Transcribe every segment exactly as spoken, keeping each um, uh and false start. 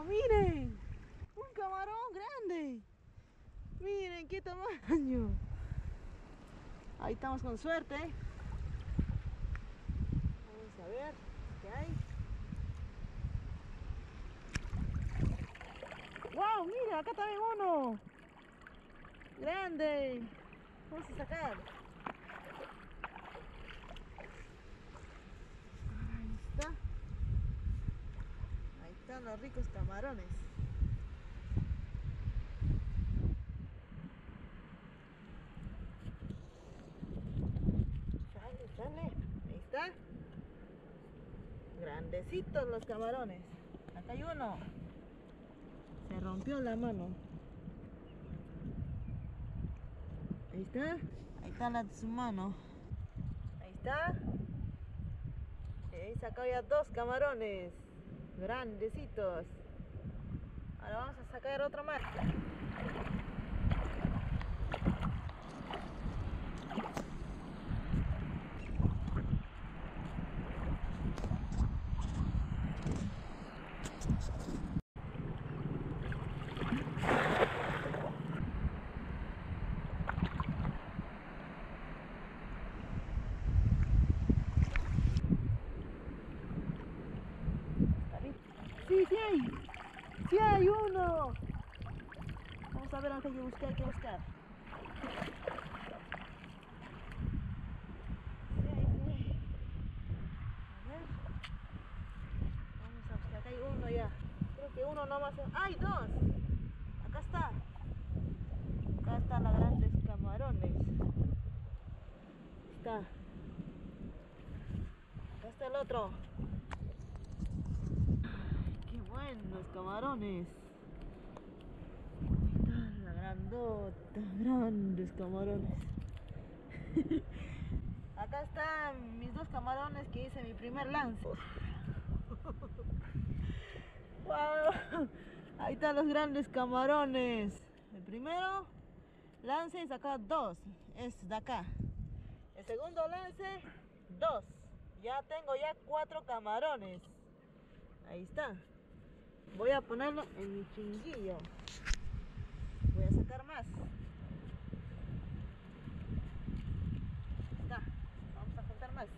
¡Ah, miren! ¡Un camarón grande! ¡Miren qué tamaño! Ahí estamos con suerte. Vamos a ver qué hay. ¡Wow! ¡Mira! Acá también uno. ¡Grande! Vamos a sacar. Ahí está. Ahí están los ricos camarones. Chale, chale. Ahí está. Grandecitos los camarones. Acá hay uno. Se rompió la mano. Ahí está, ahí está la de su mano. Ahí está. He sacado ya dos camarones grandecitos. Ahora vamos a sacar otro más. Sí, sí hay, sí hay uno. Vamos a ver antes de buscar, hay que buscar. Sí, sí. A ver. Vamos a buscar, acá hay uno ya. Creo que uno nomás. ¡Ay, dos! Acá está. Acá están los grandes camarones. Está. Acá está el otro. Los camarones. La grandota, grandes camarones. Acá están mis dos camarones que hice mi primer lance. Wow. Ahí están los grandes camarones. El primero lance es acá dos, es de acá. El segundo lance dos. Ya tengo ya cuatro camarones. Ahí está. Voy a ponerlo en mi chinguillo. Voy a sacar más. Está. Vamos a juntar más.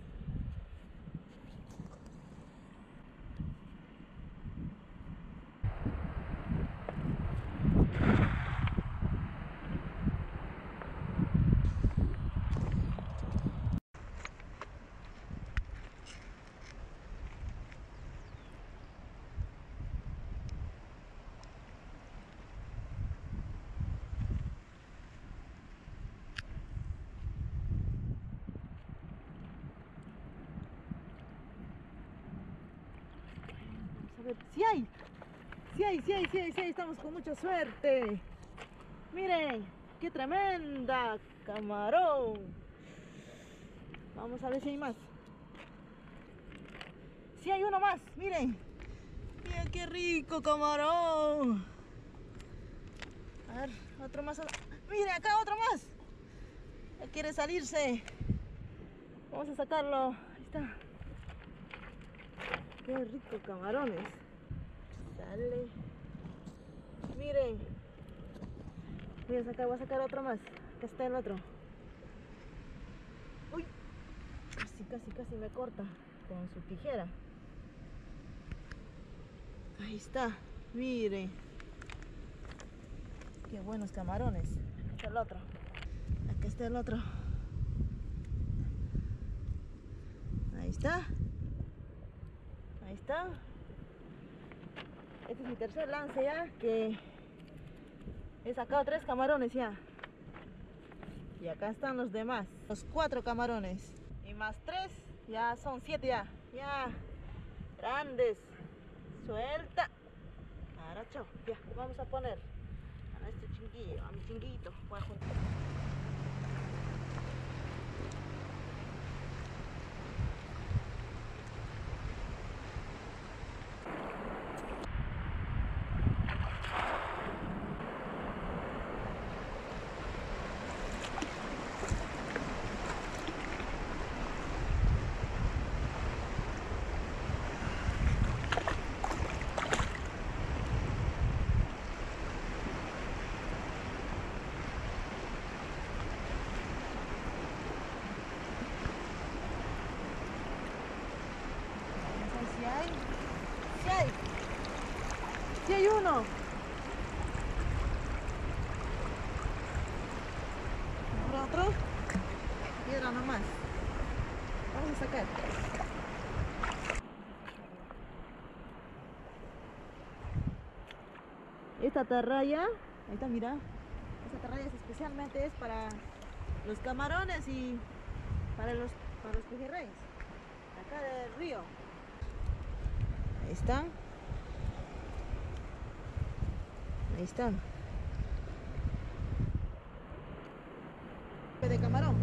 ¡Sí hay! ¡Sí hay, sí hay, sí hay, sí hay! Estamos con mucha suerte. Miren, qué tremenda camarón. Vamos a ver si hay más. ¡Sí hay uno más! Miren. Miren qué rico camarón. A ver, otro más. Miren, acá otro más. Él quiere salirse. Vamos a sacarlo. Ahí está. Qué rico camarones. Dale. Miren. Voy a sacar, voy a sacar otro más. Acá está el otro. Uy. Casi, casi, casi me corta con su tijera. Ahí está. Miren. Qué buenos camarones. Acá está el otro. Acá está el otro. Ahí está. Ahí está. Este es mi tercer lance ya, que he sacado tres camarones ya. Y acá están los demás, los cuatro camarones. Y más tres, ya son siete ya. Ya, grandes. Suelta. Ahora chao, ya, vamos a poner a este chinguillo, a mi chinguito. Voy a juntar. ¡Ey! ¡Sí hay uno! ¿Habrá otro? Piedra nomás. Vamos a sacar. Esta atarraya, ahí está, mira. Esta atarraya es especialmente es para los camarones y para los, para los pejerreyes. Acá del río. Ahí están. Ahí están. De camarón.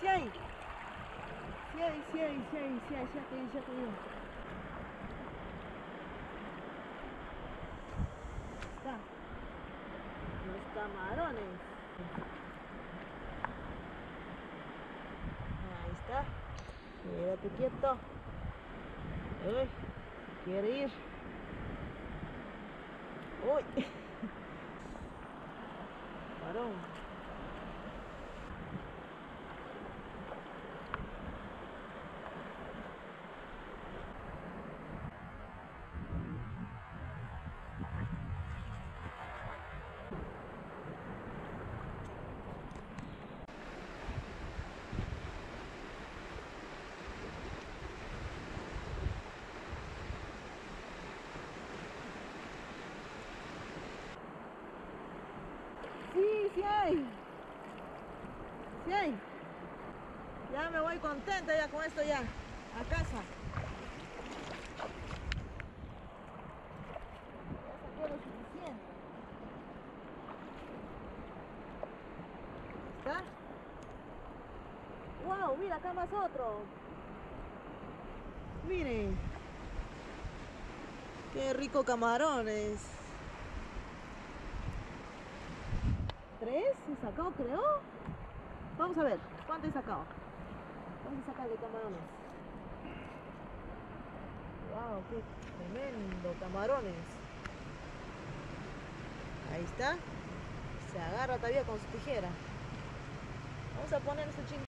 Sí hay, sí hay, sí hay, sí hay, sí hay, ya te digo, ya te digo. Está. Los camarones. Ahí está. Quédate quieto. Uy, quiere ir. Uy. Camarón. Sí hay, sí hay. Ya me voy contenta ya con esto ya, a casa. Ya saqué lo suficiente. ¿Está? Wow, mira acá más otro. Miren, qué rico camarones. Tres he sacado, creo. Vamos a ver cuánto he sacado. Vamos a sacar de camarones. Wow, qué tremendo camarones. Ahí está. Se agarra todavía con su tijera. Vamos a poner su chingo.